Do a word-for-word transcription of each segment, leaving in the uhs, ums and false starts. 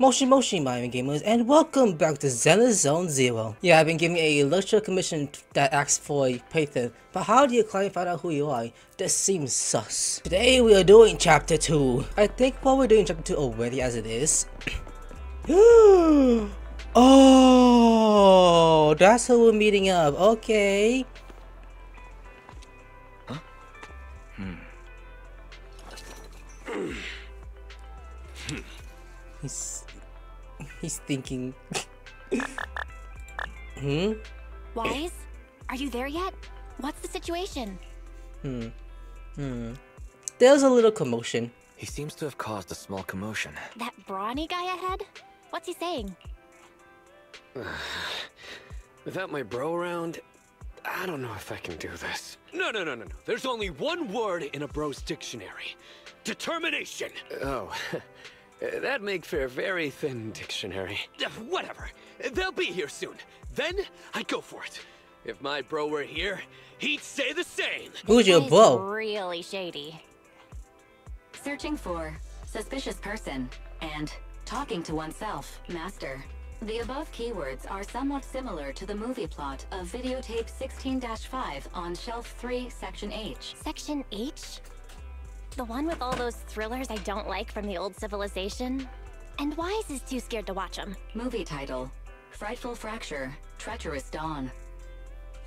Moshi Moshi, my gamers, and welcome back to Zenless Zone Zero. Yeah, I've been giving a lecture commission that asks for a Python, but how do your client find out who you are? This seems sus. Today we are doing chapter two. I think while we're doing chapter two already as it is. Oh, that's who we're meeting up. Okay. Huh? Hmm. He's... He's thinking. Hmm? Wise? Are you there yet? What's the situation? Hmm. Hmm. There's a little commotion. He seems to have caused a small commotion. That brawny guy ahead? What's he saying? Without my bro around, I don't know if I can do this. No, no, no, no, no. There's only one word in a bro's dictionary. Determination! Oh. That makes for a very thin dictionary. Whatever. They'll be here soon. Then I'd go for it. If my bro were here, he'd say the same. Who's your bro? Really shady. Searching for suspicious person and talking to oneself, master. The above keywords are somewhat similar to the movie plot of videotape sixteen dash five on shelf three, section H. Section H? The one with all those thrillers I don't like from the old civilization? And Wise is too scared to watch them. Movie title, Frightful Fracture, Treacherous Dawn.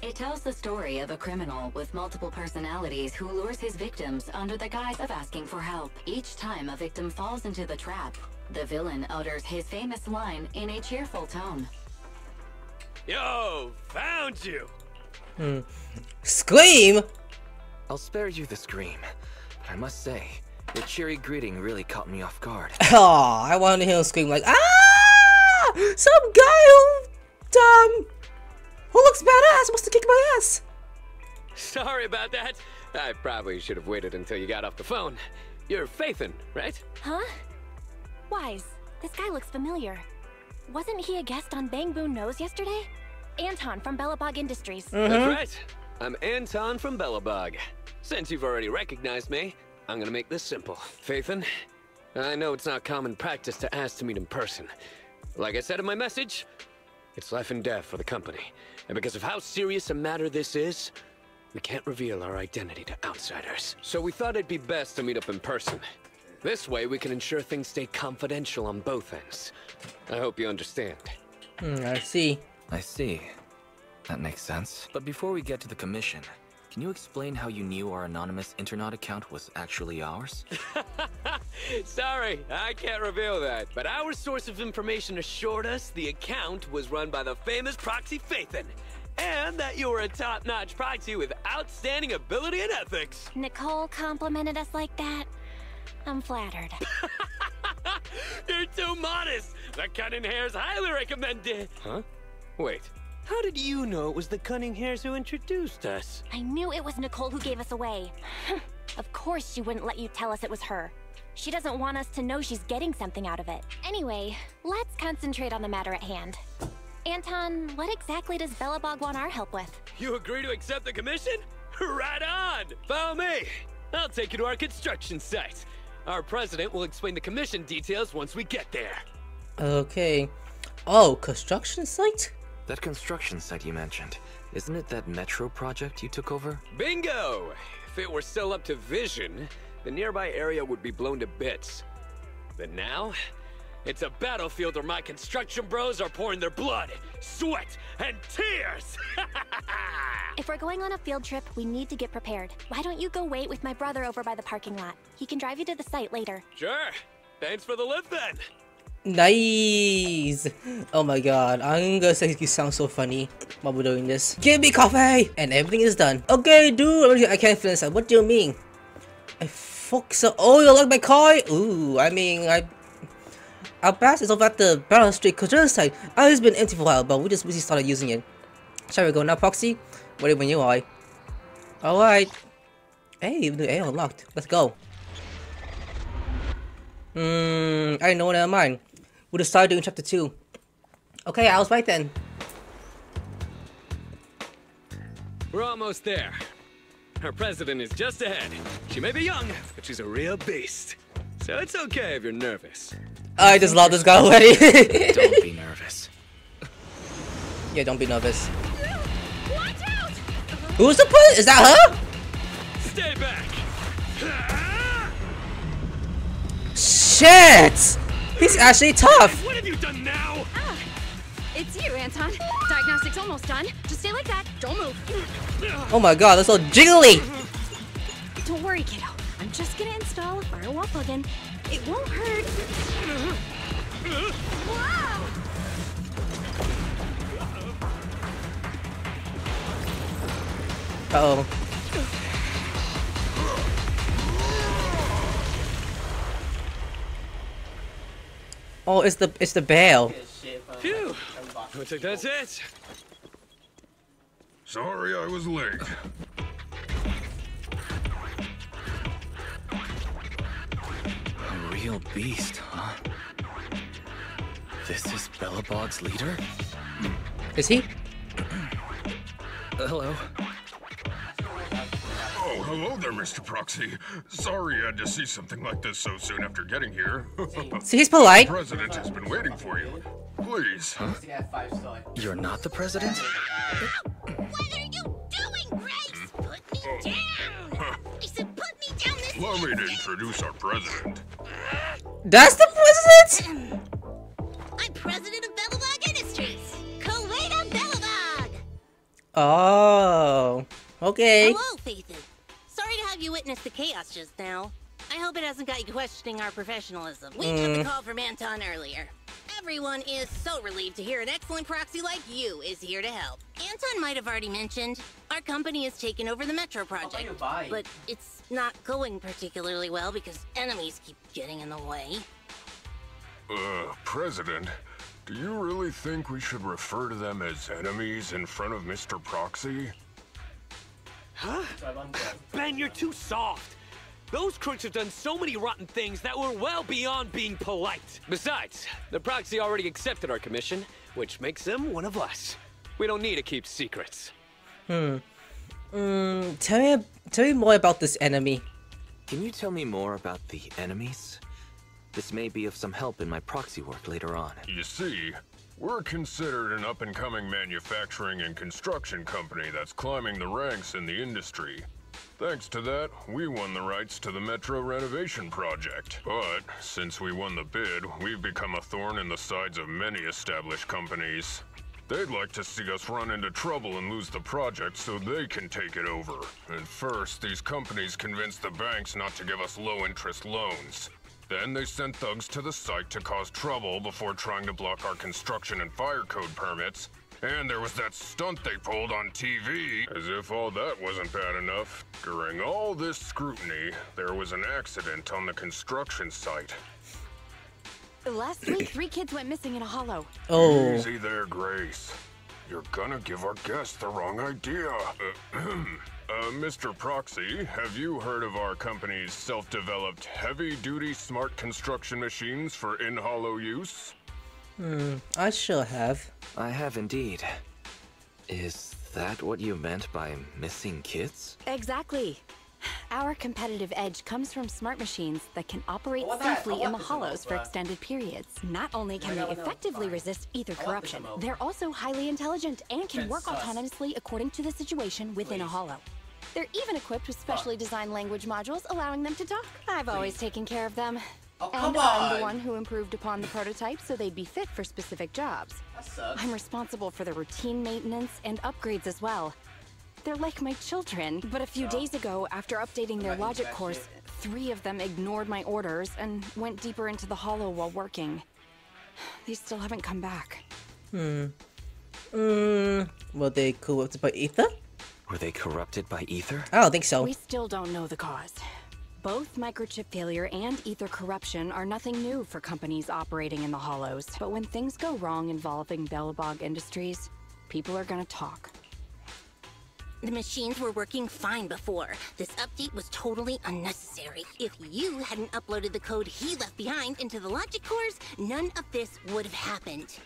It tells the story of a criminal with multiple personalities who lures his victims under the guise of asking for help. Each time a victim falls into the trap, the villain utters his famous line in a cheerful tone. Yo, found you! Hmm. Scream! I'll spare you the scream. I must say, your cheery greeting really caught me off guard. Oh, I wanted to hear him scream like, ah! Some guy who, um, who looks badass wants to kick my ass. Sorry about that. I probably should have waited until you got off the phone. You're Faithen, right? Huh? Wise, this guy looks familiar. Wasn't he a guest on Bangboo News yesterday? Anton from Belobog Industries. Mm-hmm. That's right. I'm Anton from Belobog. Since you've already recognized me, I'm gonna make this simple. Faithen, I know it's not common practice to ask to meet in person. Like I said in my message, it's life and death for the company. And because of how serious a matter this is, we can't reveal our identity to outsiders. So we thought it'd be best to meet up in person. This way we can ensure things stay confidential on both ends. I hope you understand. Mm, I see. I see. That makes sense. But before we get to the commission, can you explain how you knew our anonymous Internet account was actually ours? Sorry, I can't reveal that. But our source of information assured us the account was run by the famous proxy Faithen, and that you were a top-notch proxy with outstanding ability and ethics. Nicole complimented us like that. I'm flattered. You're too modest. The Cunning Hares highly recommend it. Huh? Wait. How did you know it was the Cunning Hares who introduced us? I knew it was Nicole who gave us away. Of course she wouldn't let you tell us it was her. She doesn't want us to know she's getting something out of it. Anyway, let's concentrate on the matter at hand. Anton, what exactly does Belobog want our help with? You agree to accept the commission? Right on! Follow me! I'll take you to our construction site. Our president will explain the commission details once we get there. Okay. Oh, construction site? That construction site you mentioned, isn't it that metro project you took over? Bingo! If it were still up to Vision, the nearby area would be blown to bits. But now, it's a battlefield where my construction bros are pouring their blood, sweat, and tears! If we're going on a field trip, we need to get prepared. Why don't you go wait with my brother over by the parking lot? He can drive you to the site later. Sure! Thanks for the lift then! Nice! Oh my god, I'm gonna say you sound so funny while we're doing this. Give me coffee! And everything is done. Okay, dude, I can't finish that. What do you mean? I fuck so. Oh, you like my car? Ooh, I mean, I. Our bus is over at the Battle Street Control site. Oh, it's been empty for a while, but we just really started using it. Shall we go now, Proxy? Wait when you are. Alright. Hey, the air unlocked. Let's go. Hmm, I know, never mind. We'll just start doing chapter two. Okay, I was right then. We're almost there. Our president is just ahead. She may be young, but she's a real beast. So it's okay if you're nervous. I just love this guy already. Don't be nervous. Yeah, don't be nervous. Watch out! Who's the person? Is that her? Stay back. Shit! He's actually tough. What have you done now? Ah, it's you, Anton. Diagnostics almost done. Just stay like that. Don't move. Oh my god, that's so jiggly. Don't worry, kiddo. I'm just gonna install a firewall plugin. It won't hurt. Wow! Uh oh. Oh, it's the it's the bell. Phew! Looks like that's it. Sorry, I was late. A real beast, huh? This is Belobog's leader? Is he? Hello. Oh, hello there, Mister Proxy. Sorry I had to see something like this so soon after getting here. See, he's polite. The president has been waiting for you. Please. Huh? You're not the president? What are you doing, Grace? Put me down! Huh. I said put me down this Allow me to introduce our president. That's the president? I'm president of Belobog Industries. Koleda Belobog. Oh. Okay. Hello, Faithen. You witnessed the chaos just now. I hope it hasn't got you questioning our professionalism. We mm. got the call from Anton earlier. Everyone is so relieved to hear an excellent proxy like you is here to help. Anton might have already mentioned our company has taken over the Metro project, oh, but it's not going particularly well because enemies keep getting in the way. Uh, President, do you really think we should refer to them as enemies in front of Mister Proxy? Huh? Ben, you're too soft. Those crooks have done so many rotten things that were well beyond being polite. Besides, the proxy already accepted our commission, which makes them one of us. We don't need to keep secrets. Hmm. Mm, tell me, tell me more about this enemy. Can you tell me more about the enemies? This may be of some help in my proxy work later on. You see, we're considered an up-and-coming manufacturing and construction company that's climbing the ranks in the industry. Thanks to that, we won the rights to the Metro renovation project. But since we won the bid, we've become a thorn in the sides of many established companies. They'd like to see us run into trouble and lose the project so they can take it over. At first, these companies convinced the banks not to give us low-interest loans. Then they sent thugs to the site to cause trouble before trying to block our construction and fire code permits. And there was that stunt they pulled on T V. As if all that wasn't bad enough, during all this scrutiny, there was an accident on the construction site. Last week, three kids went missing in a hollow. Oh. Easy there, Grace. You're gonna give our guests the wrong idea. Uh, Mister Proxy, have you heard of our company's self-developed heavy-duty smart construction machines for in-hollow use? Hmm, I sure have. I have indeed. Is that what you meant by missing kids? Exactly. Our competitive edge comes from smart machines that can operate safely in the hollows for extended periods. Not only can they effectively resist ether corruption, they're also highly intelligent and can work autonomously according to the situation within a hollow. They're even equipped with specially designed language modules allowing them to talk. I've always taken care of them. And I'm the one who improved upon the prototype so they'd be fit for specific jobs. I'm responsible for the routine maintenance and upgrades as well. They're like my children, but a few days ago, after updating their logic course, three of them ignored my orders and went deeper into the hollow while working. They still haven't come back. Hmm. Hmm. Were they corrupted by ether? Were they corrupted by ether? I don't think so. We still don't know the cause. Both microchip failure and ether corruption are nothing new for companies operating in the hollows. But when things go wrong involving Belobog Industries, people are gonna talk. The machines were working fine before. This update was totally unnecessary. If you hadn't uploaded the code he left behind into the logic cores, none of this would have happened.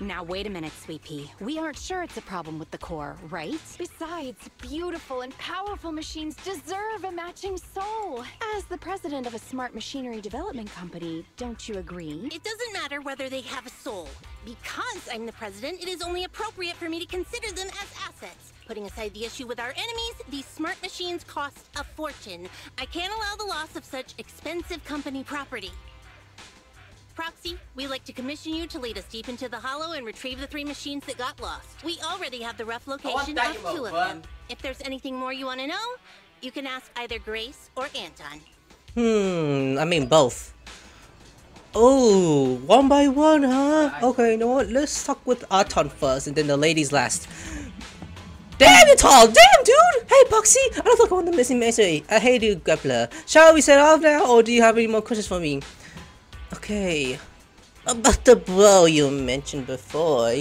Now wait a minute, Sweepy. We aren't sure it's a problem with the core, right? Besides, beautiful and powerful machines deserve a matching soul. As the president of a smart machinery development company, don't you agree? It doesn't matter whether they have a soul. Because I'm the president, it is only appropriate for me to consider them as assets. Putting aside the issue with our enemies, these smart machines cost a fortune. I can't allow the loss of such expensive company property. Proxy, we like to commission you to lead us deep into the hollow and retrieve the three machines that got lost. We already have the rough location of two of them. If there's anything more you want to know, you can ask either Grace or Anton. Hmm, I mean both. Oh, one by one, huh? Okay, you know what? Let's talk with Anton first and then the ladies last. Damn, it's all! Damn, dude! Hey, Boxy! I don't think I want the missing mystery. I hate you, Grappler. Shall we set off now, or do you have any more questions for me? Okay. About the blow you mentioned before.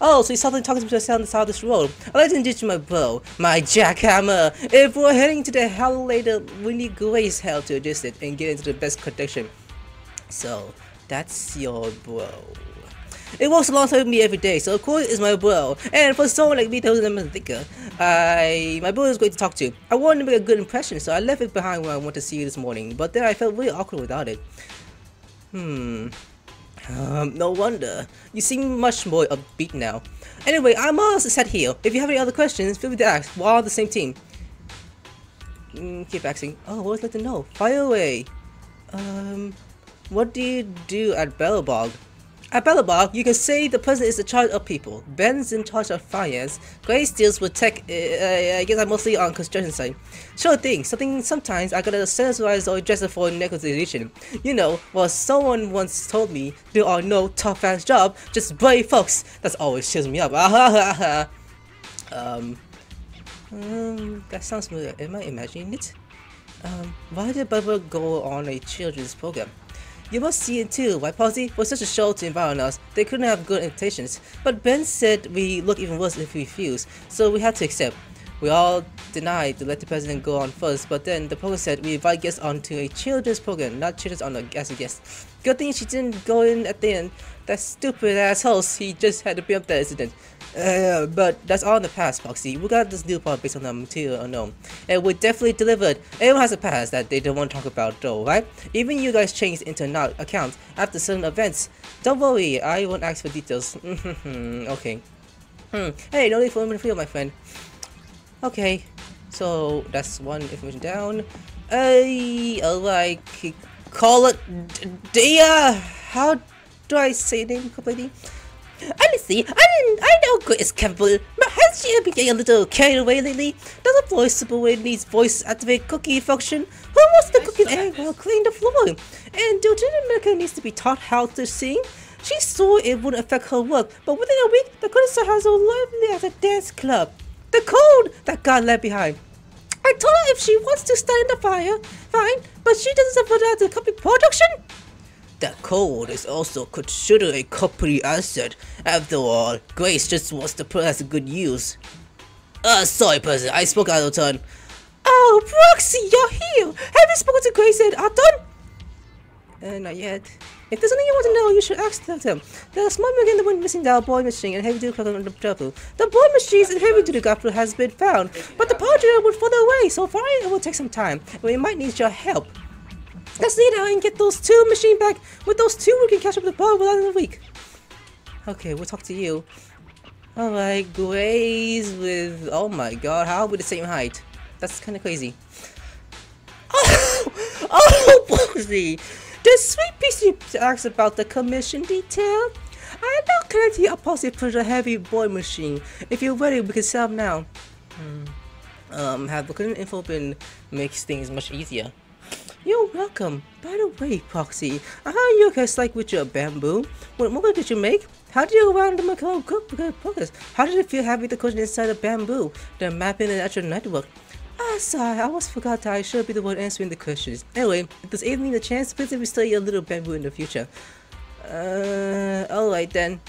Oh, so you suddenly talking to yourself on the side of this road. I'd like to introduce my bow, my jackhammer. If we're heading to the hell later, we need Grace help to adjust it and get into the best condition. So, that's your bow. It works alongside with me every day, so of course it's my bro. And for someone like me that wasn't a thinker, I my bro is great to talk to. I wanted to make a good impression, so I left it behind when I went to see you this morning. But then I felt really awkward without it. Hmm. Um, no wonder. You seem much more upbeat now. Anyway, I'm almost set here. If you have any other questions, feel free to ask. We're all on the same team. Mm, keep asking. Oh, what would I like to know? Fire away. Um, what do you do at Belobog? At Belobog, you can say the president is in charge of people, Ben's in charge of finance, Grace deals with tech, uh, I guess I'm mostly on construction side. Sure thing, something sometimes I gotta sanitize or dress it for negotiation. You know, well someone once told me, there are no tough ass job, just brave folks. That's always cheers me up. um, um, that sounds familiar, am I imagining it? Um, why did Belobog go on a children's program? You must see it too, why Posy? Was such a show to invite on us, they couldn't have good invitations. But Ben said we look even worse if we refuse, so we had to accept. We all denied to let the president go on first, but then the program said we invite guests onto a children's program, not children's on a, as a guest. Good thing she didn't go in at the end. That stupid ass host, he just had to bring up that incident. Uh, but that's all in the past, Foxy. We got this new part based on the material unknown, and we definitely delivered. Everyone has a past that they don't want to talk about though, right? Even you guys changed into not account after certain events. Don't worry, I won't ask for details. Okay. Hmm. Hey, no need for information, my friend. Okay. So that's one information down. Hey, uh, alright. Call it Dia. How do I say the name completely? Honestly, I didn't. I know Grace is capable, but has she been getting a little carried away lately? Does a voice superway needs voice activate cookie function? Who wants to cook an egg while cleaning the floor? And do Junior America needs to be taught how to sing? She saw it wouldn't affect her work, but within a week, the Dakota has a lovely as a dance club. The code that got left behind. I told her if she wants to stand in the fire, fine, but she doesn't support that to copy production. That code is also considered a company asset. After all, Grace just wants to put it to good use. Uh, sorry, President, I spoke out of turn. Oh, Proxy, you're here! Have you spoken to Grace and Anton? Uh, not yet. If there's anything you want to know, you should ask them. There's a small machine that went missing down boy machine and heavy-duty craft on the trouble. The boy machines and heavy-duty craft has been found, but the project would fall away, so far it will take some time, and we might need your help. Let's lead out and get those two machines back. With those two, we can catch up the ball within a week. Okay, we'll talk to you. Alright, Grace with... Oh my god, how are we the same height? That's kind of crazy. Oh! Oh, Boxy! The sweet piece asks about the commission detail. I know currently a positive for the heavy boy machine. If you're ready, we can set up now. Hmm. Um, have the current info been makes things much easier. You're welcome. By the way, Proxy, I heard you guys like with your bamboo. What mobile did you make? How did you round the Macau progress? How did it feel having the cushion inside the bamboo? The mapping and actual network. Ah, sorry, I almost forgot that I should be the one answering the questions. Anyway, if there's anything the chance, please let me study a little bamboo in the future. Uh, alright then.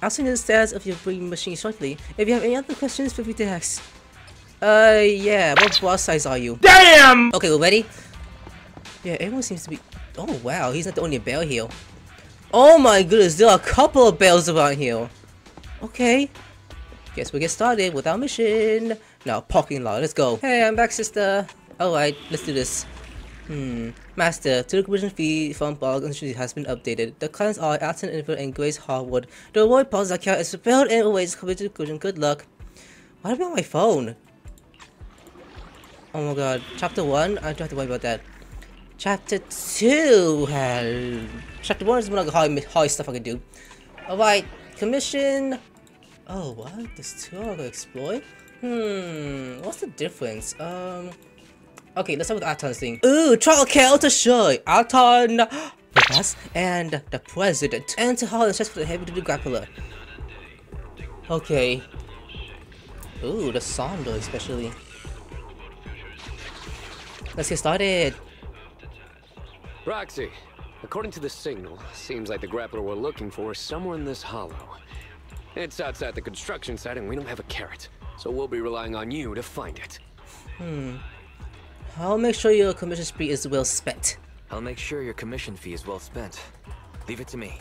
I'll send you the status of your breeding machine shortly. If you have any other questions, feel free to ask. Uh, yeah, what boss size are you? Damn! Okay, we're ready? Yeah, everyone seems to be... Oh wow, he's not the only bell here. Oh my goodness, there are a couple of bells around here. Okay. Guess we get started with our mission. Now, parking lot, let's go. Hey, I'm back, sister. Alright, let's do this. Hmm. Master, to the commission fee from Belobog Industries has been updated. The clients are Anton Inver and Grace Harwood. The Roy Paul's account is spelled and always committed to commission. Good luck. Why am I on my phone? Oh my god. Chapter one? I don't have to worry about that. Chapter two. Hell. Chapter one is more like high, high stuff I can do. Alright. Commission. Oh, what? There's two I can exploit? Hmm. What's the difference? Um. Okay, let's start with Anton's thing. Ooh, trial kill to show Anton with us and the president. And to haul the chest for the heavy-duty grappler. Okay. Ooh, the Sondo especially. Let's get started. Roxy, according to the signal, seems like the grappler we're looking for is somewhere in this hollow. It's outside the construction site and we don't have a carrot. So we'll be relying on you to find it. Hmm. I'll make sure your commission fee is well spent. I'll make sure your commission fee is well spent. Leave it to me.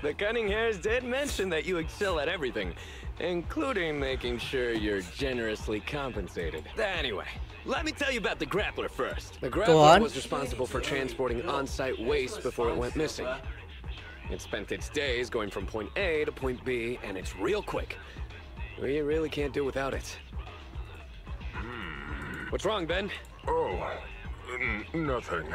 The Cunning Hares did mention that you excel at everything, including making sure you're generously compensated. Anyway, let me tell you about the grappler first. The grappler was responsible for transporting on-site waste before it went missing. It spent its days going from point A to point B, and it's real quick. We really can't do without it. What's wrong, Ben? Oh, nothing.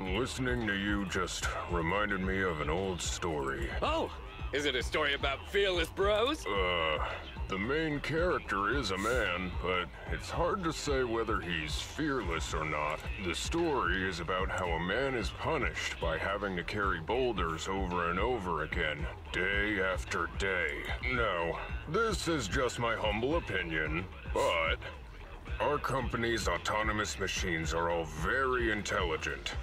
Listening to you just reminded me of an old story. Oh, is it a story about fearless bros? Uh, the main character is a man, but it's hard to say whether he's fearless or not. The story is about how a man is punished by having to carry boulders over and over again, day after day. Now, this is just my humble opinion, but our company's autonomous machines are all very intelligent.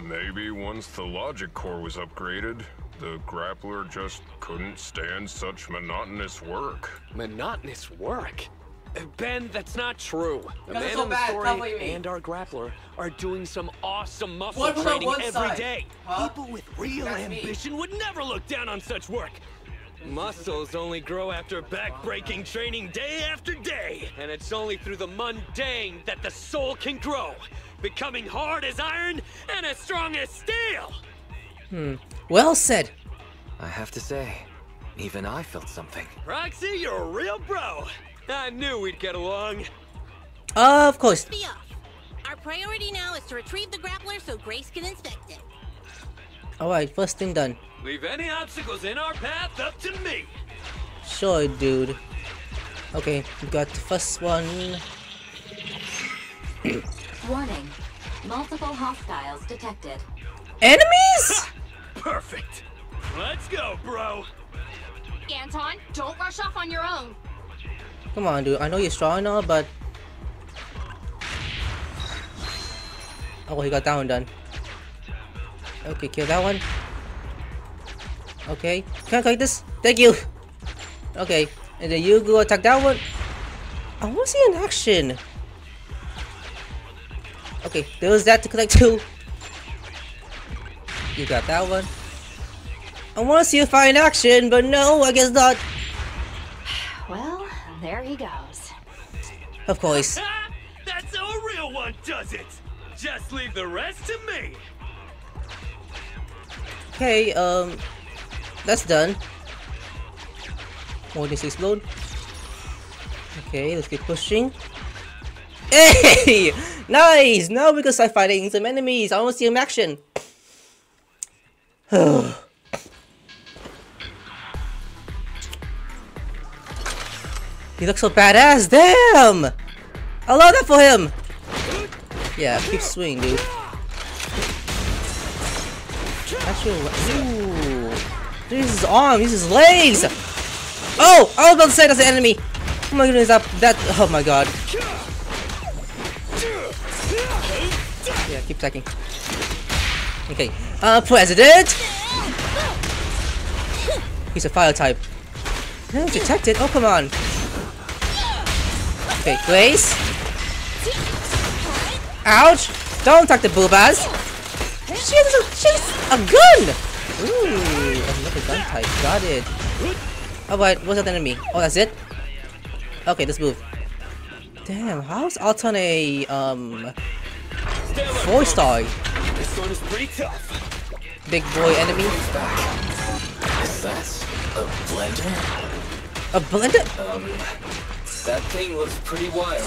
Maybe once the logic core was upgraded, the grappler just couldn't stand such monotonous work. Monotonous work? Ben, that's not true. The man in the story and our grappler are doing some awesome muscle training every day. Huh? People with real ambition would never look down on such work. Muscles only grow after back-breaking training day after day, and it's only through the mundane that the soul can grow, becoming hard as iron and as strong as steel. Hmm. Well said. I have to say, even I felt something. Roxy, you're a real bro. I knew we'd get along. Uh, of course. Be off. Our priority now is to retrieve the grappler so Grace can inspect it. Alright, first thing done. Leave any obstacles in our path up to me! Sure, dude. Okay, we got the first one. Warning. Multiple hostiles detected. Enemies?! Ha! Perfect! Let's go, bro! Anton, don't rush off on your own! Come on, dude. I know you're strong and all, but... Oh, he got that one done. Okay, kill that one. Okay, can I collect this? Thank you! Okay, and then you go attack that one. I want to see an action. Okay, there was that to collect too. You got that one. I want to see a fine action, but no, I guess not. Well, there he goes. Of course. That's how a real one does it! Just leave the rest to me! Okay, um, that's done. More needs to explode. Okay, let's keep pushing. Hey! Nice! Now we can start fighting some enemies. I want to see them action. He looks so badass. Damn! I love that for him. Yeah, keep swinging, dude. Actually, ooh. Dude, he's his arm, he's his legs! Oh! I was about to say that's an enemy! Oh my goodness, that, that, oh my god. Yeah, keep attacking. Okay, uh, President! He's a fire type. No, detected, oh come on. Okay, Grace. Ouch! Don't attack the boobas! She has a, she has a gun! Ooh, another gun type, got it. Oh, but what's that enemy? Oh, that's it? Okay, let's move. Damn, how's Anton a, um... four star? This one is pretty tough. Big boy enemy? Is that a blender? A blender? Um, that thing looks pretty wild.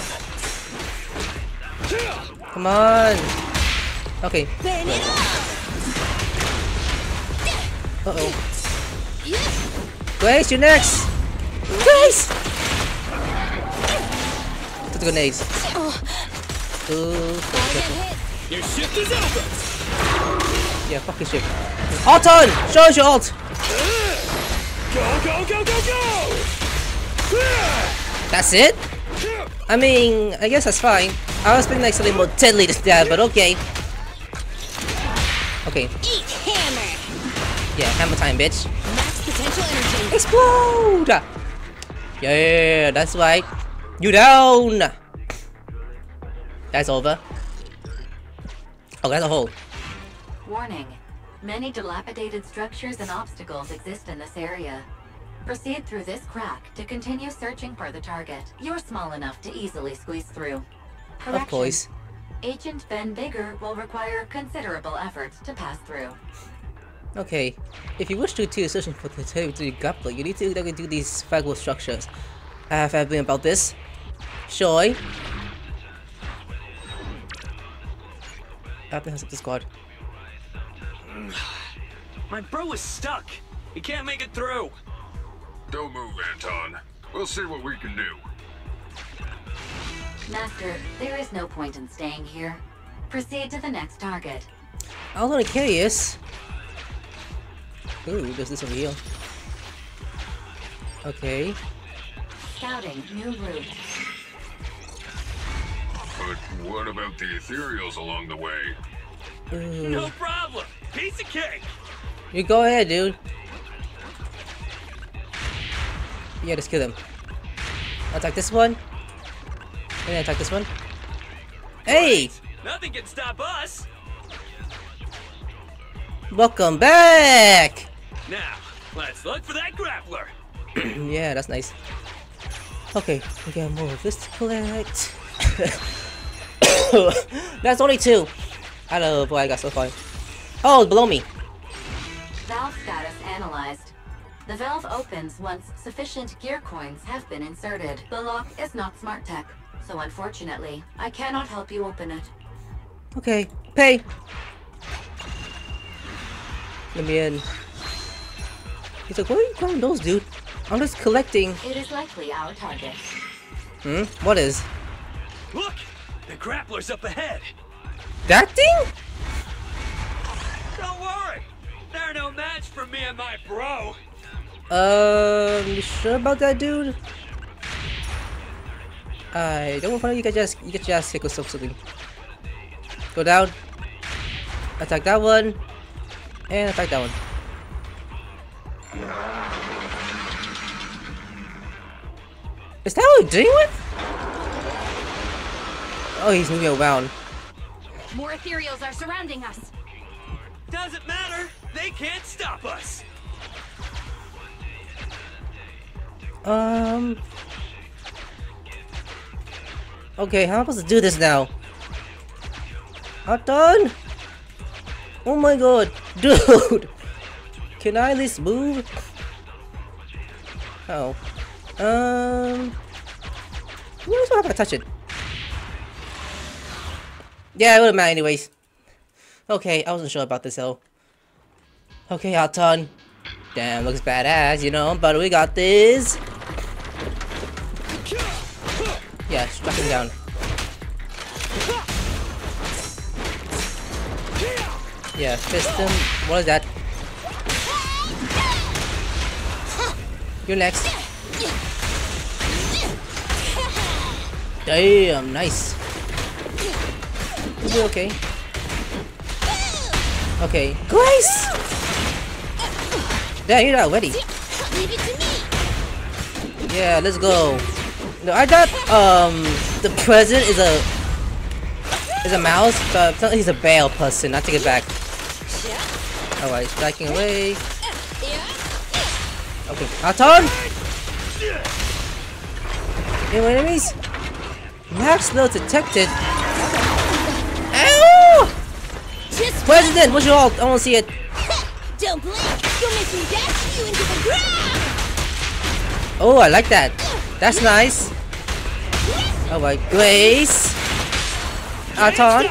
Come on! Okay. Uh-oh. Grace, you're next! Grace! Two grenades. Ooh. Your shift is over! Yeah, fuck your shift. Anton! Show us your ult! Go, go, go, go, go! That's it? I mean, I guess that's fine. I was thinking like something more deadly than that, but okay. Okay. Eat hammer. Yeah, hammer time, bitch. Max potential energy. Explode! Yeah, that's right. You down. That's over. Oh, that's a hole. Warning: many dilapidated structures and obstacles exist in this area. Proceed through this crack to continue searching for the target. You're small enough to easily squeeze through. Correction. Of course. Agent Ben Bigger will require considerable effort to pass through. Okay. If you wish to do searching for the territory Gapler, you need to do these fragile structures. Have I been about this? Sure. Gapler has up the squad. My bro is stuck. He can't make it through. Don't move, Anton. We'll see what we can do. Master, there is no point in staying here. Proceed to the next target. I'm gonna curious. Ooh, does this reveal? Okay. Scouting new route. But what about the ethereals along the way? Ooh. No problem. Piece of cake. You go ahead, dude. Yeah, just kill them. Attack this one. And then attack this one. Hey! Nothing can stop us. Welcome back. Now, let's look for that grappler. Yeah, that's nice. Okay, we got more of this to collect. That's only two. I don't know what I got so far. Oh, below me. Valve status analyzed. The valve opens once sufficient gear coins have been inserted. The lock is not smart tech, so unfortunately, I cannot help you open it. Okay, pay! Let me in. He's like, what are you calling those, dude? I'm just collecting. It is likely our target. Hmm? What is? Look! The grappler's up ahead! That thing? Don't worry! They're no match for me and my bro! Um, you sure about that, dude? I don't want to. You can just, you can just kick yourself something. Go down. Attack that one, and attack that one. Is that what we're doing with? Oh, he's moving around. More ethereals are surrounding us. Doesn't matter. They can't stop us. Um. Okay, how am I supposed to do this now? Anton? Oh my god, dude! Can I at least move? Uh oh. Um. What is what happened if I touch it? Yeah, it wouldn't matter anyways. Okay, I wasn't sure about this though. Okay, Anton. Damn, looks badass, you know, but we got this. Yeah, strike him down. Yeah, fist him. What is that? You're next. Damn, nice. You'll be okay. Okay, Grace! Damn, you're not ready. Yeah, let's go. No, I thought um the president is a is a mouse, but he's a bear person. I take it back. All right, striking away. Okay, Anton! Hey, my enemies! Max not detected! Ow! President, what's your ult? I wanna see it! Don't blink! You'll make me dash you into the ground! Oh, I like that! That's nice! Oh my, Grace! Anton!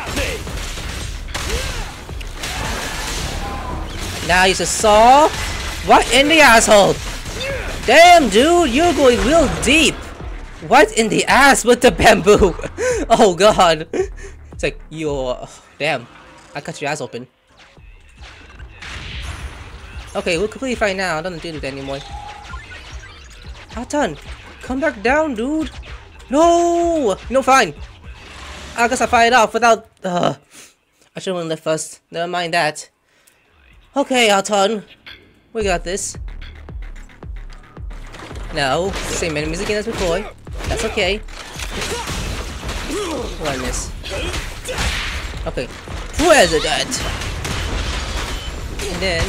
Now use a saw! Right in the asshole! Damn, dude, you're going real deep! What in the ass with the bamboo? Oh god! It's like, you're... Oh, damn, I cut your ass open. Okay, we're completely fine now, I don't do that anymore. Anton, come back down, dude! No! No, fine! I guess I fired off without... Uh, I should've went left first, never mind that. Okay, Anton. We got this. No, same enemies again as before. That's okay. Oh, I miss. Okay. President! And then...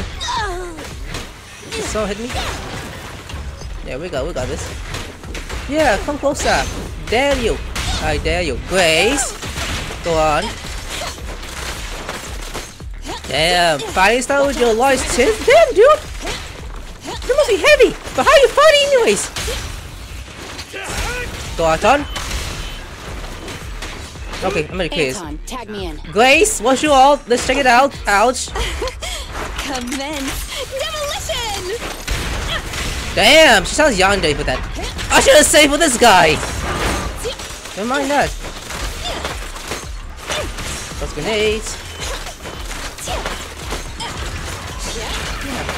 So hit me. There we go, we got this. Yeah, come closer. Dare you. I dare you. Grace! Go on. Damn, fighting style with your large tits? Damn, dude! You must be heavy! But how are you fighting anyways? Go, Anton. Okay, I'm gonna clear Anton, this. Tag me in. Grace, what's your ult? Let's check it out. Ouch. Commence demolition! Damn, she sounds yandere with that. I should have saved for this guy! Never mind that. That's grenades.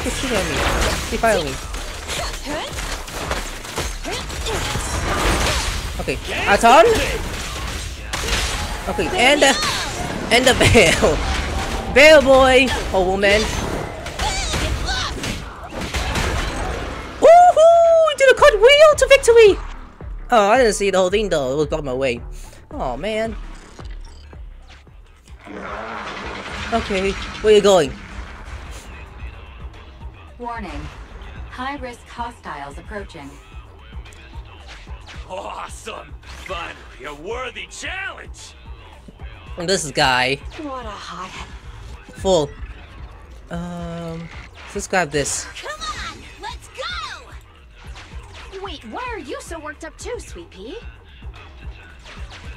Keep shooting at me. Keep firing me. Okay, Anton. Okay, and the and the bell, bell boy, oh woman. Woohoo! Did a cartwheel to victory. Oh, I didn't see the whole thing though. It was blocked my way. Oh man. Okay, where are you going? Warning. High-risk hostiles approaching. Awesome! Finally, a worthy challenge! And this guy. What a hot... Full. Um... Let's grab this. Come on! Let's go! Wait, why are you so worked up too, Sweet Pea?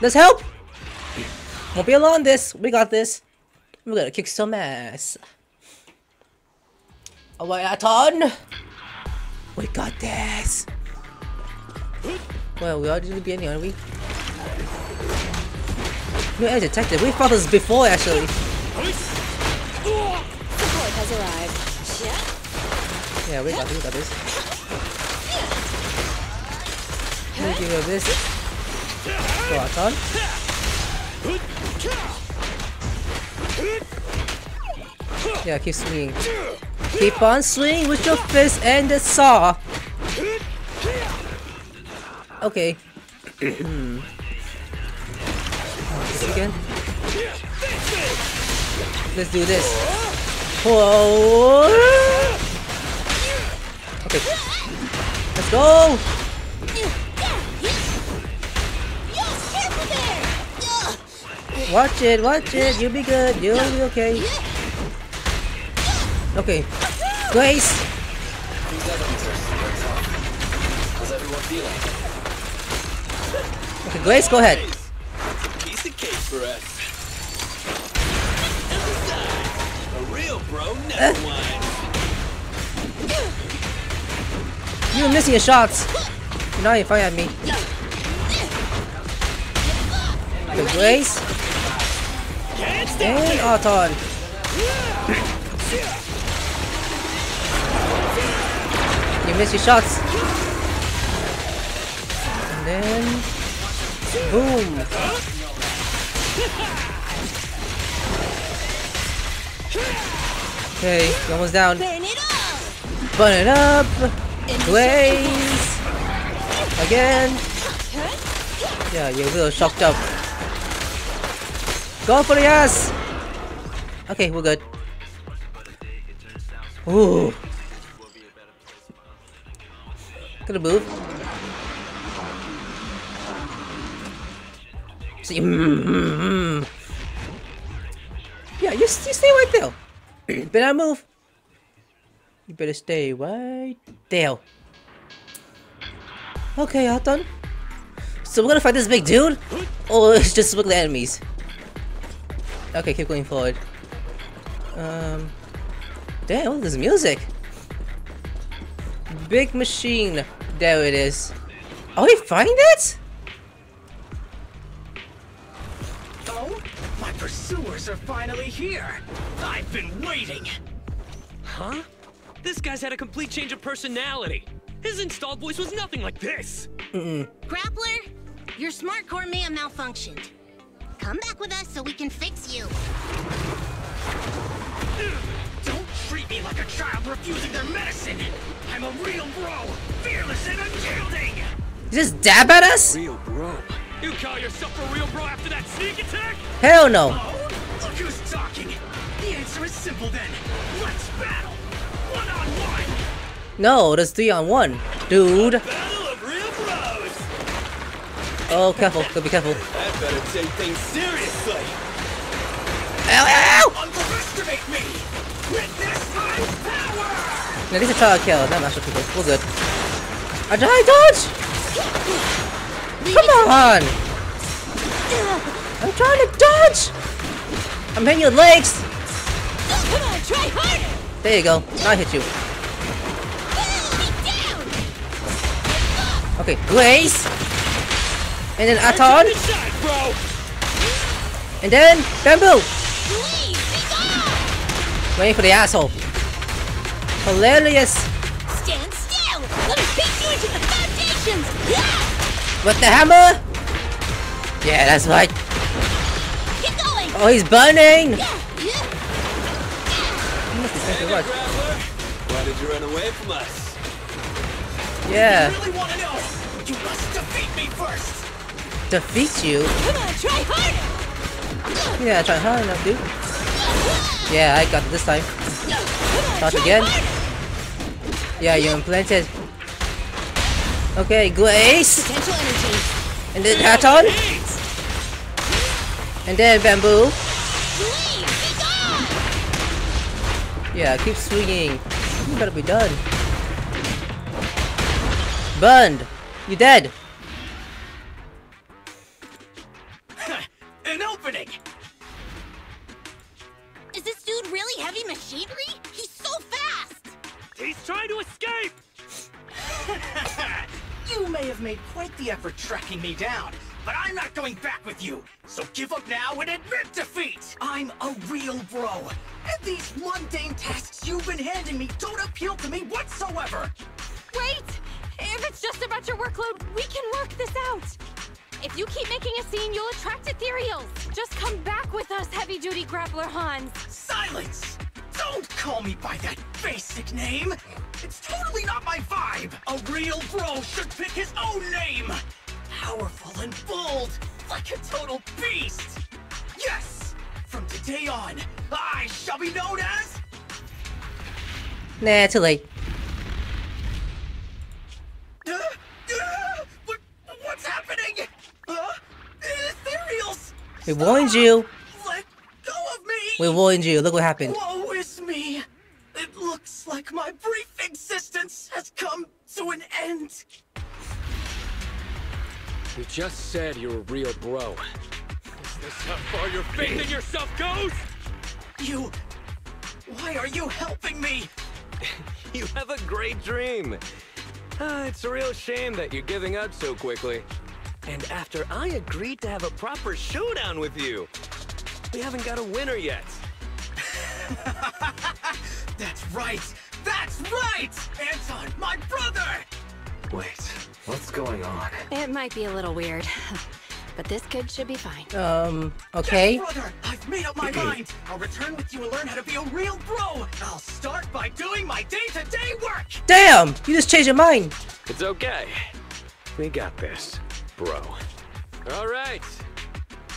Let's help! Won't be alone this. We got this. We're gonna kick some ass. Alright, Anton! We got this! Well, we already did the beginning, aren't we? New air detected. We fought this before, actually. Support has arrived. Yeah, we got this, we got this. Let me give you this. Go, Anton. Yeah, keep swinging. Keep on swinging with your fist and the saw. Okay. This again. Let's do this. Whoa. Okay. Let's go. Watch it, watch it. You'll be good. You'll be okay. Okay, Grace! Okay, Grace, go ahead. Piece of cake for us. A real bro never won. You're missing your shots. Now you're firing at me. Okay, Grace. And Anton. You miss your shots. And then... Boom! Okay, you're almost down. Burn it up! Burn it up! Blaze! Again! Yeah, you're a little shocked up. Go for the ass! Okay, we're good. Ooh! gonna move. See, mm, mm, mm. Yeah, you, you stay right there. You better not move. You better stay right there. Okay, all done. So we're gonna fight this big dude, or it's just look at the enemies. Okay, keep going forward. Um, damn, look at this music. Big machine. There it is. Oh, we find it? Oh, my pursuers are finally here. I've been waiting. Huh? This guy's had a complete change of personality. His installed voice was nothing like this. Mm-mm. Grappler, your smart core may have malfunctioned. Come back with us so we can fix you. Don't treat me like a child refusing their medicine. I'm a real bro, fearless and unyielding. Just dab at us? Real bro. You call yourself a real bro after that sneak attack? Hell no. Oh, look who's talking. The answer is simple then. Let's battle. One on one. No, that's three on one, dude. Oh, careful, go be careful. I better take things seriously. Ow, ow, ow! Underestimate me! With this my power! Now, these are trial kills, not natural people. We're good. I die, dodge! Come on! I'm trying to dodge! I'm hitting your legs! Come on, try harder! There you go, now I hit you. Okay, Grace! And then Anton. And then Bangboo. Waiting for the asshole. Hilarious. Stand still. Let me beat you into the foundations. Yeah. With the hammer. Yeah, that's right. Keep going. Oh, he's burning. Yeah. Yeah. Yeah. Why did you run away from us? Yeah. You really want to know? You must defeat me first. Defeat you? Come on, try harder. Yeah, try hard enough, dude. Yeah, I got it this time. Start again. Harder. Yeah, you're implanted. Okay, Grace. And then Anton. And then Bangboo. Yeah, keep swinging. You better be done. Burned. You dead. Is this dude really heavy machinery? He's so fast! He's trying to escape! You may have made quite the effort tracking me down, but I'm not going back with you! So give up now and admit defeat! I'm a real bro, and these mundane tasks you've been handing me don't appeal to me whatsoever! Wait! If it's just about your workload, we can work this out! If you keep making a scene, you'll attract ethereals! Just come back with us, heavy-duty grappler Hans! Silence! Don't call me by that basic name! It's totally not my vibe! A real bro should pick his own name! Powerful and bold, like a total beast! Yes! From today on, I shall be known as... Nah, too late. Uh, uh, what, what's happening? Uh, ethereals! We warned you! Let go of me! We warned you, look what happened. Woe is me! It looks like my brief existence has come to an end. You just said you're a real bro. Is this how far your faith in yourself goes? You... Why are you helping me? You have a great dream. Uh, it's a real shame that you're giving up so quickly. And after I agreed to have a proper showdown with you, we haven't got a winner yet. That's right! That's right! Anton, my brother! Wait, what's going on? It might be a little weird, but this kid should be fine. Um, okay. Yes, brother! I've made up my mind! I'll return with you and learn how to be a real bro! I'll start by doing my day-to-day work! Damn! You just changed your mind! It's okay. We got this. Bro. All right.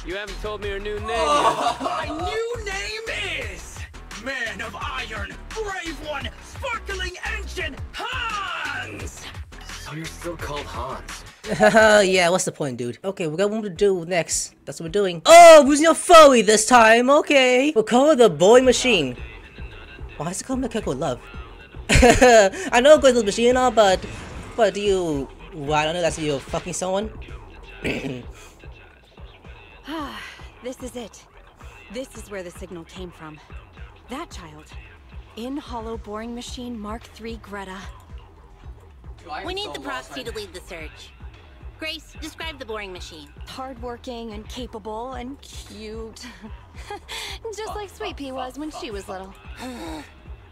You haven't told me your new name. Oh, my new name is Man of Iron, Brave One, Sparkling Engine, Hans. So you're still called Hans. Yeah, what's the point, dude? Okay, we got one to do next. That's what we're doing. Oh, we're using a foey this time. Okay. We'll call it the Bowling Machine. Why is it called Mechanical Love? I know it goes to the machine and all, but... But do you... Well, I don't know, that's you fucking someone? Ah, this is it. This is where the signal came from. That child. In Hollow Boring Machine Mark three Greta. We need the proxy to lead the search. Grace, describe the boring machine. Hardworking and capable and cute. Just like Sweet Pea was when she was little.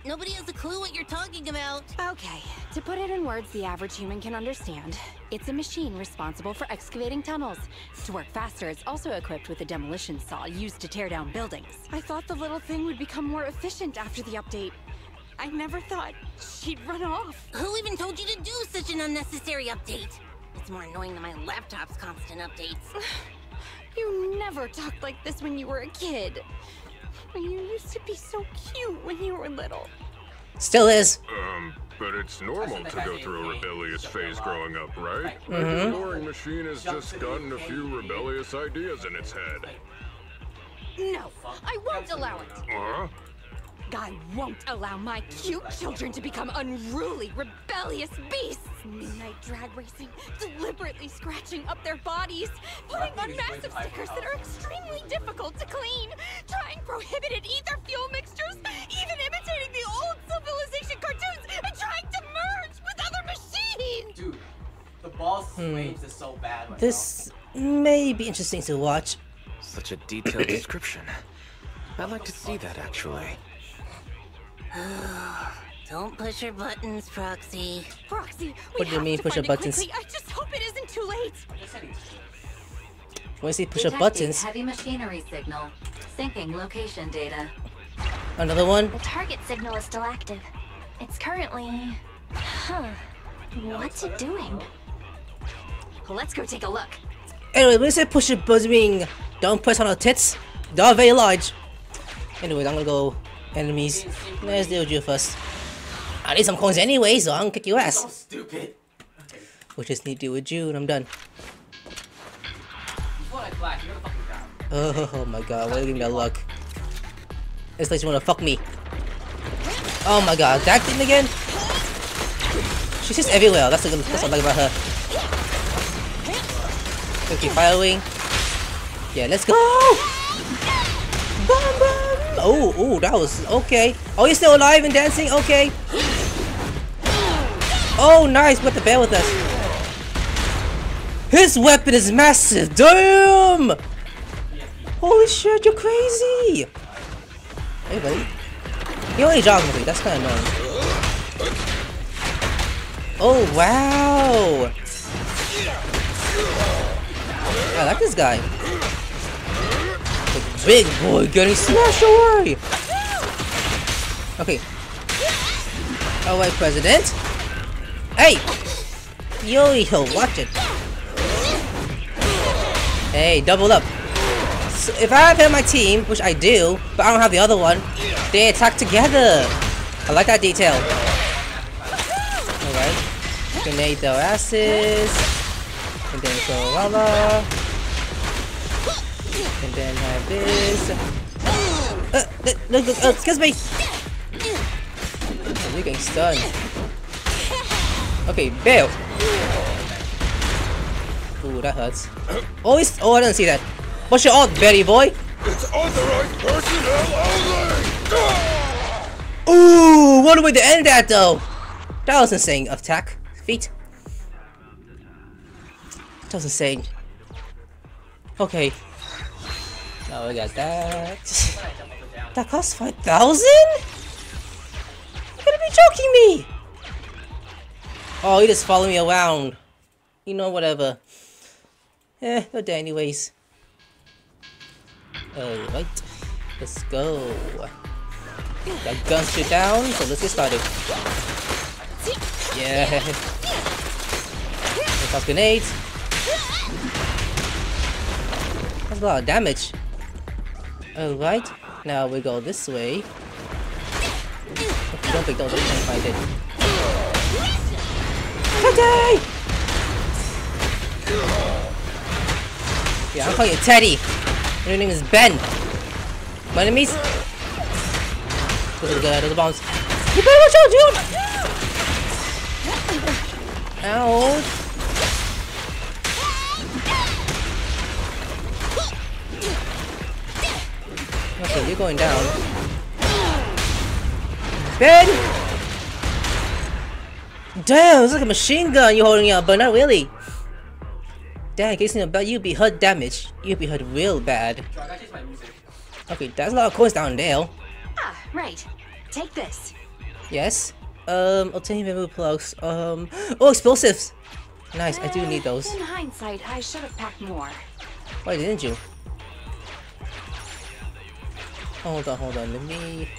Nobody has a clue what you're talking about. Okay, to put it in words the average human can understand, it's a machine responsible for excavating tunnels. To work faster, it's also equipped with a demolition saw used to tear down buildings. I thought the little thing would become more efficient after the update. I never thought she'd run off. Who even told you to do such an unnecessary update? It's more annoying than my laptop's constant updates. You never talked like this when you were a kid. You used to be so cute when you were little. Still is. Um, but it's normal to go through a rebellious phase growing up, right? Mm-hmm. The boring machine has just gotten a few rebellious ideas in its head. No, I won't allow it. Huh? I won't allow my cute children to become unruly, rebellious beasts! Midnight drag racing, deliberately scratching up their bodies, putting on massive stickers that are extremely difficult to clean, trying prohibited ether fuel mixtures, even imitating the old civilization cartoons, and trying to merge with other machines! Dude, the boss waves is so bad right now. This may be interesting to watch. Such a detailed description. I'd like to see that, actually. Don't push your buttons, Proxy. Proxy, what do you mean push your buttons? Quickly. I just hope it isn't too late. What is he push your buttons? Heavy machinery signal. Syncing location data. Another one? The target signal is still active. It's currently... Huh. What's it doing? Let's go take a look. Anyway, when you say push your buttons, mean don't press on our tits. They are very large. Anyway, I'm gonna go... Enemies. Let's deal with you first. I need some coins anyway, so I'm gonna kick your ass. So stupid. Okay. We'll just need to deal with you and I'm done. Oh, oh my god, why are you giving me that luck? It's like you wanna fuck me. Oh my god, that thing again? She's just everywhere, that's, good, that's what I like about her. Okay, firing. Yeah, let's go! Bomb bomb! Oh, oh, that was okay. Oh, you're still alive and dancing? Okay. Oh, nice. Put the bear with us. His weapon is massive. Damn. Holy shit, you're crazy. Hey, buddy. He only jogged with me. That's kind of annoying. Oh, wow. I like this guy. Big boy getting smashed away! Okay. Alright, President. Hey! Yo, yo, watch it. Hey, double up. So if I have him on my team, which I do, but I don't have the other one, they attack together. I like that detail. Alright. Grenade their asses. And then go la la. And then have this. Uh, look, look, oh, excuse me. Oh, you're getting stunned. Okay, bail. Ooh, that hurts. Oh, it's, oh, I didn't see that. What's your ult, Betty boy? It's authorized personnel only. Ooh, what a way to end that though. That was insane. Attack, feet. That was insane. Okay. Oh, we got that. That costs five thousand? You're gonna be joking me! Oh, you just follow me around. You know, whatever. Eh, no day anyways. Alright. Let's go. That gun shoot down, so let's get started. Yeah. Let's have grenades. That's a lot of damage. Alright, now we go this way. If you don't pick those, you can't find it. Okay! Yeah, I'll call you Teddy. Your name is Ben. My enemies. Those are good. Those are bombs. You better watch out, dude. Ow. Okay, you're going down. Ben! Damn, it's like a machine gun you're holding out, but not really. Dang, guessing about you be hurt damage. You'll be hurt real bad. Okay, that's a lot of coins down there. Ah, right. Take this. Yes. Um, obtain memory plugs. Um, oh, explosives. Nice, I do need those. In hindsight, I should have packed more. Why didn't you? Hold on, hold on, let me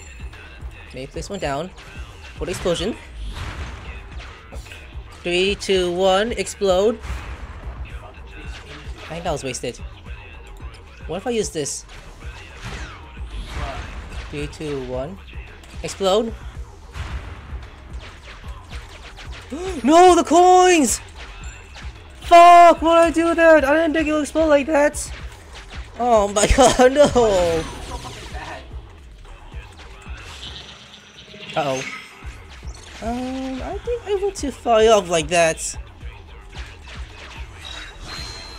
make this one down for the explosion. Three, two, one, explode. I think that was wasted. What if I use this? Three, two, one, explode. No, the coins! Fuck, why did I do that? I didn't think it would explode like that. Oh my god, no! Uh-oh. Um, I think I went too far off like that.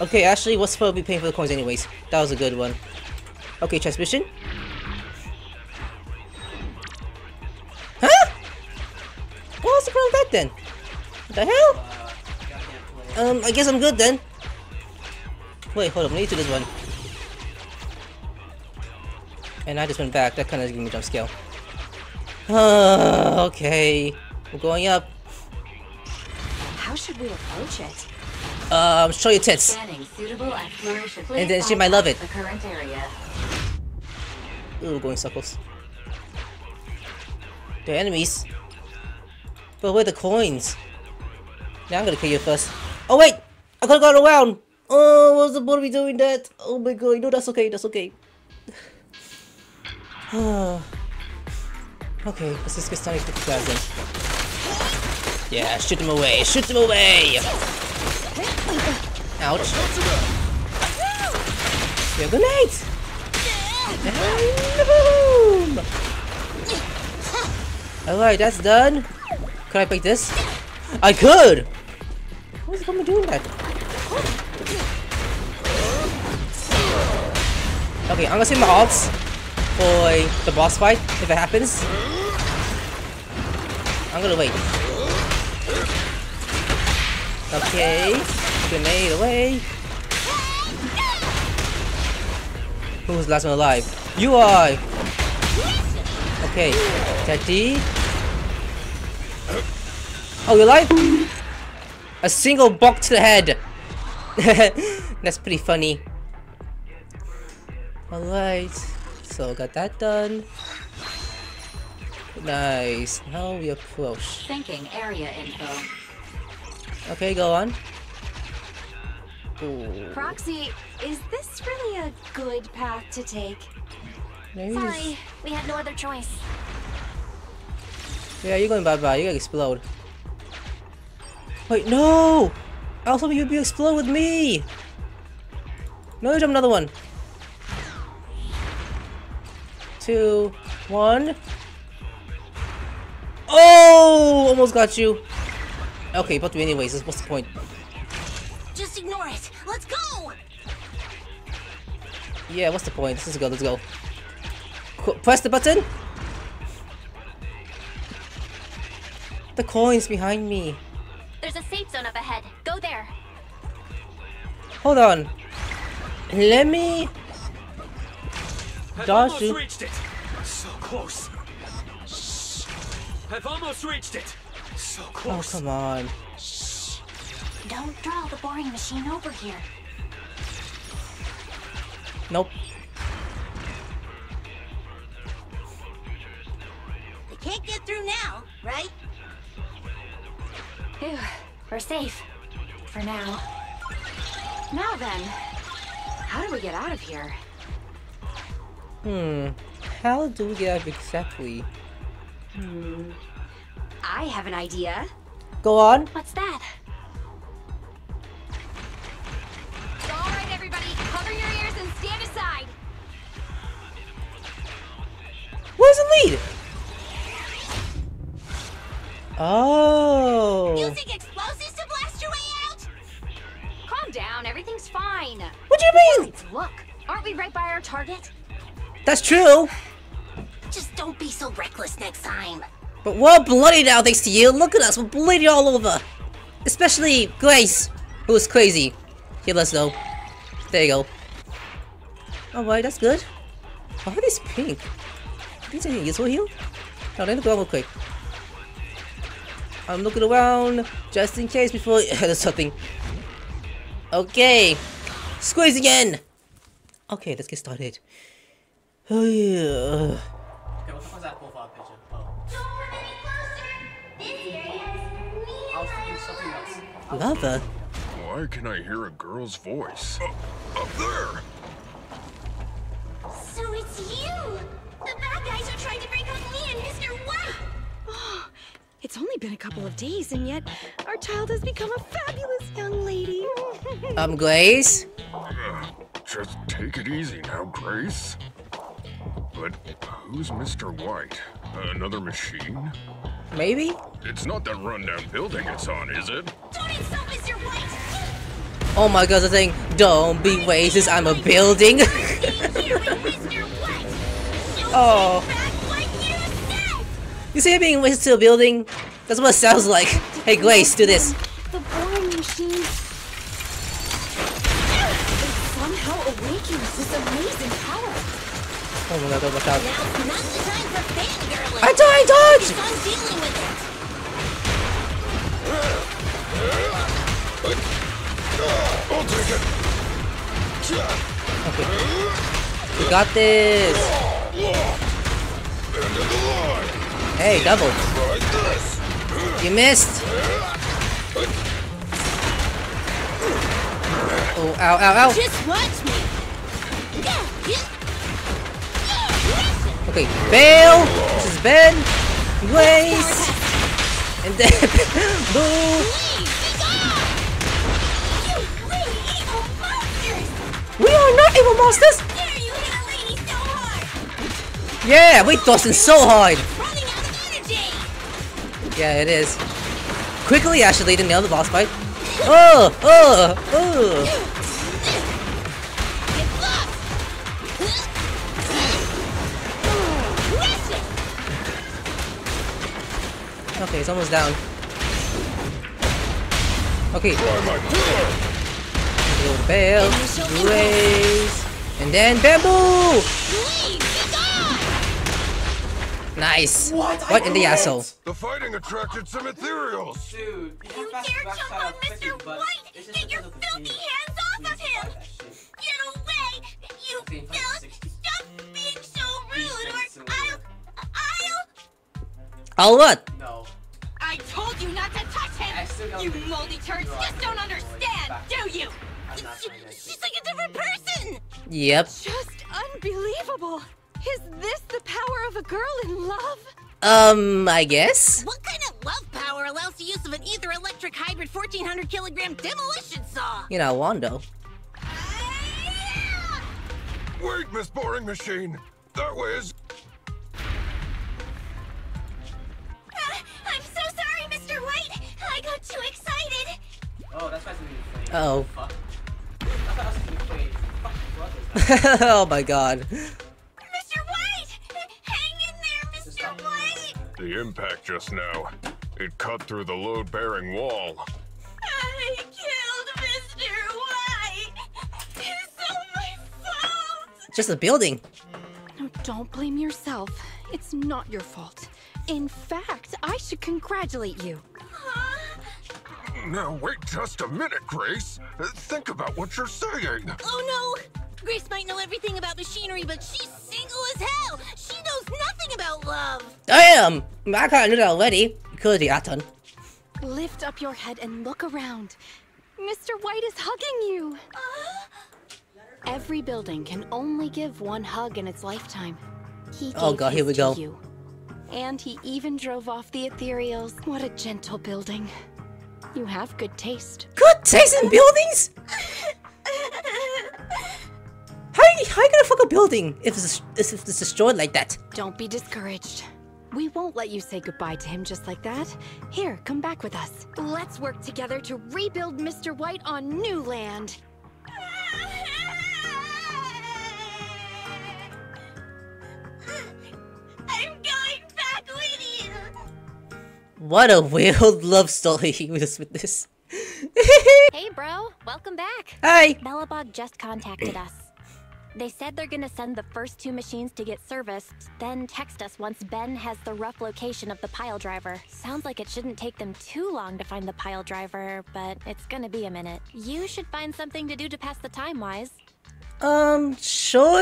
Okay, actually, what's supposed to be paying for the coins anyways? That was a good one. Okay, transmission. Huh? What's the problem with that then? What the hell? Um, I guess I'm good then. Wait, hold up, we need to do this one. And I just went back, that kind of gave me a jump scale. Uh, okay, we're going up. How should we approach it? Um, show your tits. And then she might love it. Ooh, we're going circles. They're enemies. But where are the coins? Now I'm gonna kill you first. Oh wait! I could've gone around! Oh, what's the point of me doing that? Oh my god, no, that's okay, that's okay. Okay, let's just get started with the clouds then. Yeah, shoot them away, shoot them away! Ouch. Yeah, good night! And boom! Alright, that's done. Could I pick this? I could! What's the problem doing that? Okay, I'm gonna save my alts for the boss fight, if it happens. I'm gonna wait. Okay, grenade away. Who's the last one alive? You are! Okay, Teddy. Oh, you're alive? A single block to the head. That's pretty funny. Alright, so got that done. Nice, now we approach. Thinking area info. Okay, go on. Ooh. Proxy, is this really a good path to take? Maybe sorry, just... we had no other choice. Yeah, you're going bye bye, you're gonna explode. Wait, no! I also you'd be explode with me! No, you jump another one. Two, one. Oh! Almost got you. Okay, but anyways, what's the point? Just ignore it. Let's go. Yeah, what's the point? Let's go. Let's go. Qu press the button. The coin's behind me. There's a safe zone up ahead. Go there. Hold on. Let me I've dodge you. Reached it. So close. Shh. I've almost reached it. So close. Oh, come on. Shh. Don't draw the boring machine over here. Nope. They can't get through now, right? Phew. We're safe. For now. Now then, how do we get out of here? Hmm. How do we get out exactly? Hmm. I have an idea. Go on. What's that? All right, everybody, cover the lead. Oh. Using explosives to blast your way out? Calm down, everything's fine. What do you mean? Let's look, aren't we right by our target? That's true. Just don't be so reckless next time. But we're bloody now thanks to you. Look at us, we're bleeding all over. Especially Grace, who is crazy. Here, let's go. There you go. Alright, that's good. Why are these pink? Are these any useful here? No, let me go real quick. I'm looking around just in case before there's something. Okay, squeeze again. Okay, let's get started. Oh yeah. Okay, what's well, that profile picture? Oh. Don't come any closer. This area is neon. I was thinking something else. Lava. Why can I hear a girl's voice? Uh, up there. So it's you. The bad guys are trying to break up me and Mister White. Oh. It's only been a couple of days, and yet our child has become a fabulous young lady. um, Grace? Uh, just take it easy now, Grace. But who's Mister White? Uh, another machine? Maybe? It's not that rundown building it's on, is it? Don't insult Mister White! Oh my god, the thing. Don't be racist, I'm a building. Oh. You see it being wasted to a building? That's what it sounds like. Hey Grace, do this. The boring machine. Somehow awakens this amazing power. Oh my god, watch out. Now's not the time for fangirling. I died, dodge! I'm dealing with it. I'll take it. Okay. We got this. End of the line. Hey, double. You missed. Oh, ow, ow, ow. Just watch me. Okay, bail. This is Ben. Grace. And then, boo. We are not evil monsters. Yeah, we tossing so hard. Yeah, it is. Quickly, actually, to nail the boss fight. Oh, oh, oh. Okay, it's almost down. Okay. Build bail, raise, and then bamboo. Nice. What, what in the asshole? The fighting attracted some ethereals. Dude, you dare jump on Mister White? Get your filthy hands off of him! Get away, you filth! Stop being so rude, or I'll, I'll. I'll what? No. I told you not to touch him. You moldy turds just don't understand, do you? She's like a different person. Yep. Just unbelievable. Is this the power of a girl in love? Um, I guess? What kind of love power allows the use of an ether electric hybrid fourteen hundred kilogram demolition saw? You know, Wando. Uh, yeah! Wait, Miss Boring Machine! That way is... Uh, I'm so sorry, Mister White! I got too excited! Oh, that's why it's gonna uh oh. Fuck. That's why it's gonna fucking brothers. Oh my god. The impact just now. It cut through the load-bearing wall. I killed Mister White! It's all my fault! Just a building. No, don't blame yourself. It's not your fault. In fact, I should congratulate you. Huh? Now wait just a minute, Grace. Think about what you're saying. Oh no! Grace might know everything about machinery, but she's single as hell! She knows nothing about love! Damn! I kinda knew that already. Could be Anton. Lift up your head and look around. Mister White is hugging you! Uh? Every building can only give one hug in its lifetime. He gave oh god, here we go. You. And he even drove off the ethereals. What a gentle building. You have good taste. Good taste in buildings?! How how are you gonna fuck a building if it's, if it's destroyed like that? Don't be discouraged. We won't let you say goodbye to him just like that. Here, come back with us. Let's work together to rebuild Mister White on new land. I'm going back with you. What a weird love story we just witnessed. Hey, bro. Welcome back. Hi. Belobog just contacted us. They said they're gonna send the first two machines to get serviced, then text us once Ben has the rough location of the pile driver. Sounds like it shouldn't take them too long to find the pile driver, but it's gonna be a minute. You should find something to do to pass the time, Wise. Um, sure.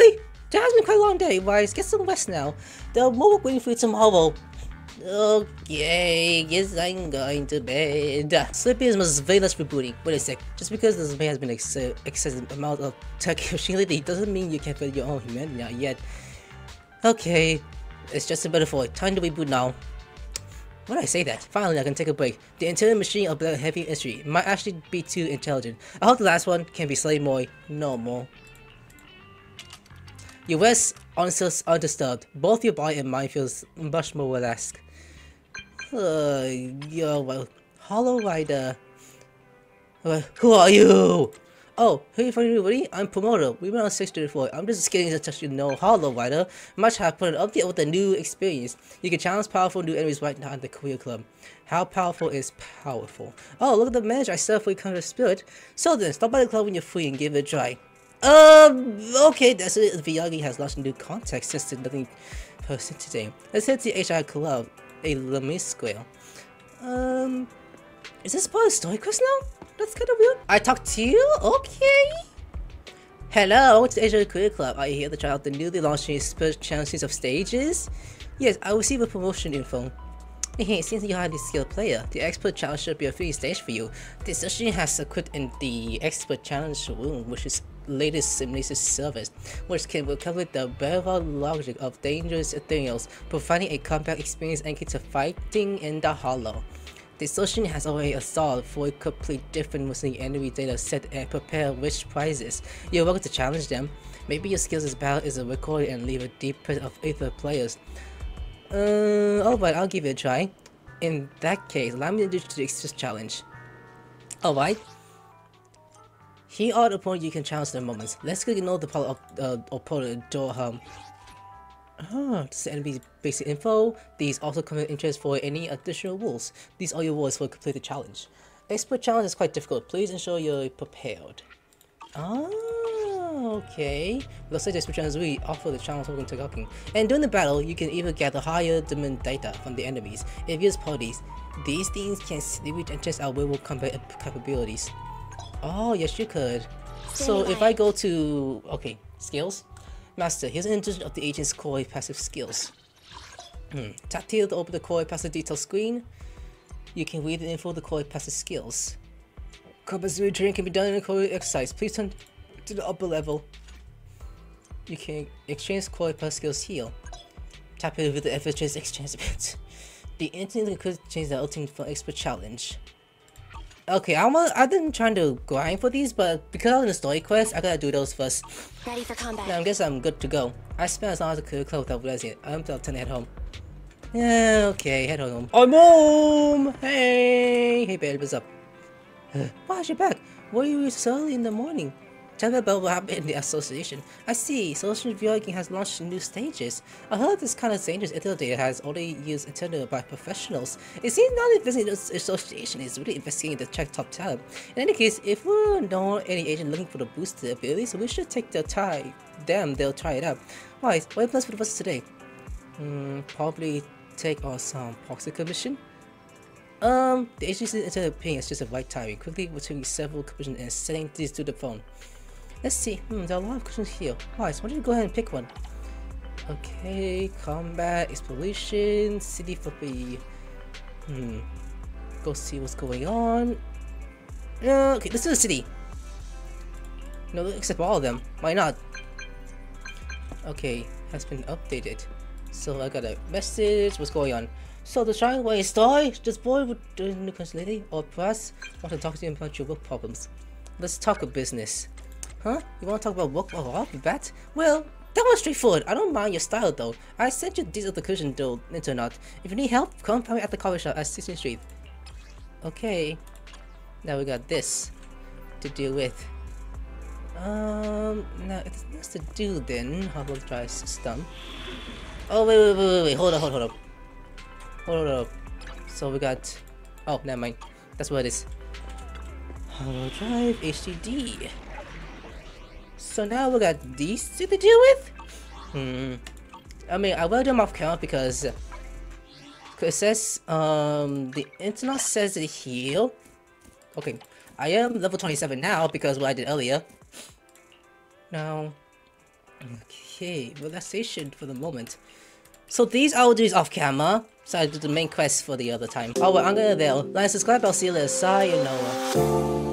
That has been quite a long day, Wise. Get some rest now. The mobile waiting for you tomorrow. Okay, yes, I'm going to bed. Sleeping is most valueless rebooting. Wait a sec, just because this man has been ex excessive amount of tech machinery doesn't mean you can't build your own humanity now yet. Okay, it's just a metaphor. Time to reboot now. Why did I say that? Finally, I can take a break. The intelligent machine of the heavy industry might actually be too intelligent. I hope the last one can be slightly more normal. Your rest is undisturbed. Both your body and mind feels much more relaxed. Uh, yo, well, Hollow Rider. Uh, who are you? Oh, hey, everybody, I'm Promoter. We went on six thirty-four. I'm just kidding to touch you know Hollow Rider. Much have put an update with a new experience. You can challenge powerful new enemies right now in the Career Club. How powerful is powerful? Oh, look at the manager I serve for your kind of spirit. So then, stop by the club when you're free and give it a try. Um, okay, that's it. Viagi has lost new context since the nothing person today. Let's hit the H I Club. A Lemmy Square. Um, is this part of the story quest now? That's kind of weird. I talked to you? Okay. Hello, it's the H I Career Club. Are you here to try out the newly launched Spirit Channel series of stages? Yes, I will see the promotion info. Hey, since you're a highly skilled player, the Expert Challenge should be a free stage for you. This session has equipped in the Expert Challenge room, which is latest simulation service, which can recover the Belobog logic of dangerous ethereals, providing a combat experience anchored to fighting in the hollow. This solution has already installed for a complete different mostly enemy data set and prepare rich prizes. You're welcome to challenge them. Maybe your skills as battle is recorded and leave a deep print of other players. Uh, alright, I'll give it a try. In that case, allow me to do the Express Challenge. Alright. Here are the points you can challenge the moments. Let's go ignore the part of uh, opponent door home. Oh, this is enemy's basic info. These also come in interest for any additional rules. These are your rules for complete the challenge. Expert challenge is quite difficult. Please ensure you're prepared. Oh, okay. Looks like the expert challenge really offer the challenge we're talking. And during the battle, you can even gather higher dimension data from the enemies. If you use parties, these things can stimulate and test our werewolf combat capabilities. Oh, yes you could. So if I go to... Okay, skills. Master, here's an introduction of the agent's core passive skills. Tap here to open the core passive detail screen. You can read the info of the core passive skills. Compulsory training can be done in a core exercise. Please turn to the upper level. You can exchange core passive skills here. Tap here with the effortless exchange bit. The internet could change the ultimate for expert challenge. Okay, I'm a, I've been trying to grind for these, but because I'm in the story quest, I gotta do those first. Ready for combat. Now I guess I'm good to go. I spent as long as I could close without realizing it. I'm top ten at home. Yeah, okay, head home. I'm home! Hey! Hey, babe, what's up? Why is your back? What are you so early in the morning? Tell me about what happened in the association. I see, Social Viewing has launched new stages. I heard this kind of dangerous internet data has already used internally by professionals. It seems now that this association is really investigating the check top talent. In any case, if we know any agent looking for the boosted abilities, we should take their try. Them, they'll try it out. Wise, what plans for the bosses today? Hmm, probably take on some proxy commission. Um, the agency's internet ping is just the right timing. Quickly retrieving several commissions and sending these to the phone. Let's see, hmm, there are a lot of questions here. Wise, why don't you go ahead and pick one? Okay, combat, exploration, city flippy. Hmm, go see what's going on. Uh, okay, let's do the city. No, except for all of them. Why not? Okay, has been updated. So I got a message, what's going on? So the child was story, this boy would do a new lady or press, want to talk to him about your work problems. Let's talk of business. Huh? You want to talk about work overall, you bet? Well, that was straightforward. I don't mind your style though. I sent you this other cushion though, internet. If you need help, come find me at the coffee shop at sixteenth street. Okay. Now we got this to deal with. Um, now it's not to do then. Hubble tries stun. Oh wait, wait, wait, wait, wait. Hold up, hold up, hold up, hold up. So we got. Oh, never mind. That's what it is. Hubble drive H D D. So now we got these two to deal with. Hmm. I mean, I will do them off count because it says um the internet says it here. Okay, I am level twenty-seven now because what I did earlier. Now, okay, well that's it for the moment. So these I will do is off camera, so I do the main quest for the other time. Oh well, I'm gonna there. Like, subscribe, I'll see you later. Sayonara.